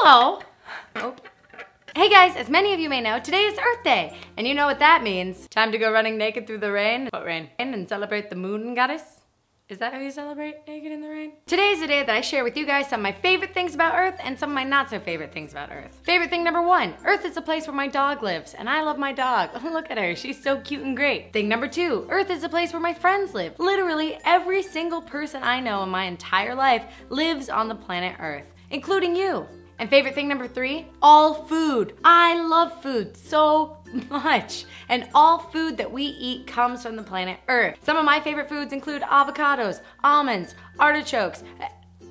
Hello! Oh. Hey guys, as many of you may know, today is Earth Day, and you know what that means. Time to go running naked through the rain. What rain? And celebrate the moon goddess? Is that how you celebrate naked in the rain? Today is the day that I share with you guys some of my favorite things about Earth and some of my not so favorite things about Earth. Favorite thing number one, Earth is a place where my dog lives, and I love my dog. Look at her, she's so cute and great. Thing number two, Earth is a place where my friends live. Literally every single person I know in my entire life lives on the planet Earth, including you. And favorite thing number three, all food. I love food so much. And all food that we eat comes from the planet Earth. Some of my favorite foods include avocados, almonds, artichokes.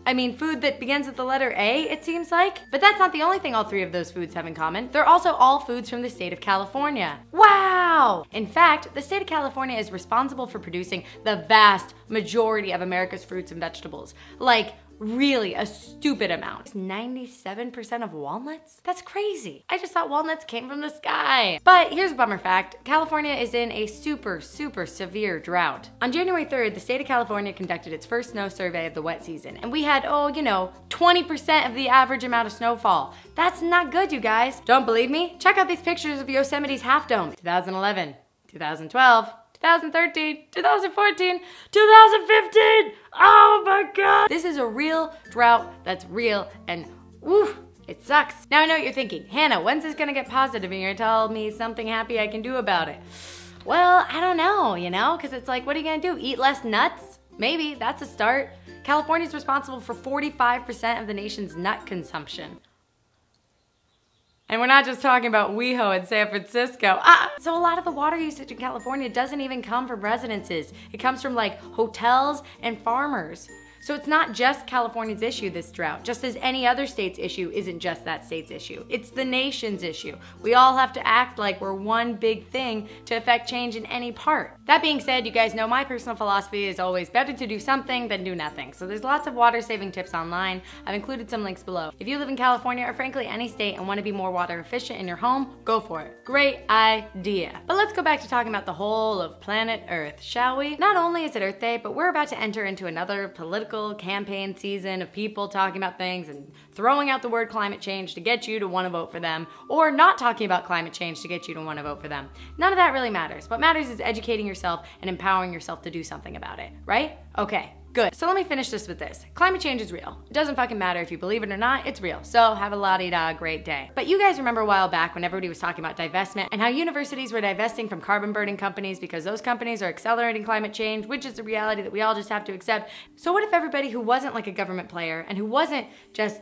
I mean, food that begins with the letter A, it seems like. But that's not the only thing all three of those foods have in common. They're also all foods from the state of California. Wow! In fact, the state of California is responsible for producing the vast majority of America's fruits and vegetables. Like, really a stupid amount. 97% of walnuts? That's crazy. I just thought walnuts came from the sky. But here's a bummer fact. California is in a super, super severe drought. On January 3rd, the state of California conducted its first snow survey of the wet season, and we had, 20% of the average amount of snowfall. That's not good, you guys. Don't believe me? Check out these pictures of Yosemite's Half Dome. 2011, 2012, 2013, 2014, 2015! Oh my god! This is a real drought that's real, and woof, it sucks. Now I know what you're thinking. Hannah, when's this gonna get positive and you're gonna tell me something happy I can do about it? Well, I don't know, because it's like, what are you gonna do? Eat less nuts? Maybe, that's a start. California's responsible for 45% of the nation's nut consumption. And we're not just talking about WeHo and San Francisco. So a lot of the water usage in California doesn't even come from residences. It comes from like hotels and farmers. So it's not just California's issue, this drought, just as any other state's issue isn't just that state's issue. It's the nation's issue. We all have to act like we're one big thing to affect change in any part. That being said, you guys know my personal philosophy is always better to do something than do nothing. So there's lots of water saving tips online. I've included some links below. If you live in California or frankly any state and want to be more water efficient in your home, go for it. Great idea. But let's go back to talking about the whole of planet Earth, shall we? Not only is it Earth Day, but we're about to enter into another political campaign season of people talking about things and throwing out the word climate change to get you to want to vote for them, or not talking about climate change to get you to want to vote for them. None of that really matters. What matters is educating yourself and empowering yourself to do something about it, right? Okay, good. So let me finish this with this. Climate change is real. It doesn't fucking matter if you believe it or not, it's real. So have a la-di-da great day. But you guys remember a while back when everybody was talking about divestment and how universities were divesting from carbon burning companies because those companies are accelerating climate change, which is the reality that we all just have to accept. So what if everybody who wasn't like a government player and who wasn't just,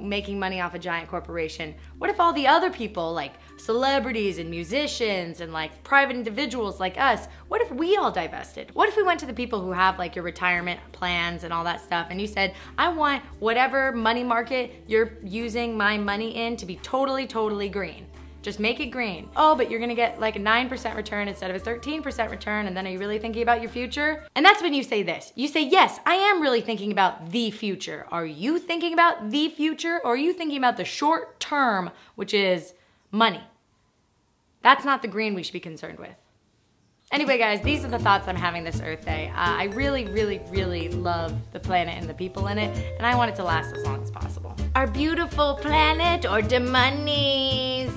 making money off a giant corporation, what if all the other people like celebrities and musicians and like private individuals like us, what if we all divested? What if we went to the people who have like your retirement plans and all that stuff and you said, I want whatever money market you're using my money in to be totally, totally green. Just make it green. Oh, but you're gonna get like a 9% return instead of a 13% return, and then are you really thinking about your future? And that's when you say this. You say, yes, I am really thinking about the future. Are you thinking about the future, or are you thinking about the short term, which is money? That's not the green we should be concerned with. Anyway, guys, these are the thoughts I'm having this Earth Day. I really, really, really love the planet and the people in it, and I want it to last as long as possible. Our beautiful planet, or the monies.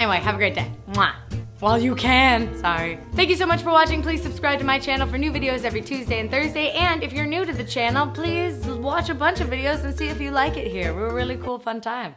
Anyway, have a great day. Mwah. While you can. Sorry. Thank you so much for watching. Please subscribe to my channel for new videos every Tuesday and Thursday. And if you're new to the channel, please watch a bunch of videos and see if you like it here. We're a really cool, fun time.